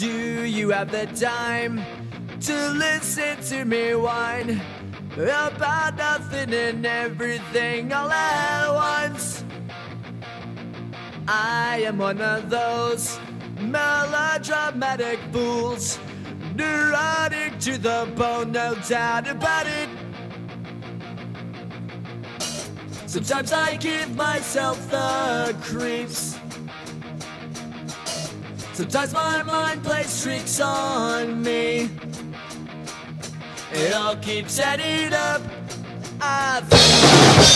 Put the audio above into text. Do you have the time to listen to me whine about nothing and everything all at once? I am one of those melodramatic fools, neurotic to the bone, no doubt about it. Sometimes I give myself the creeps. Sometimes my mind plays tricks on me. It all keeps adding up. I think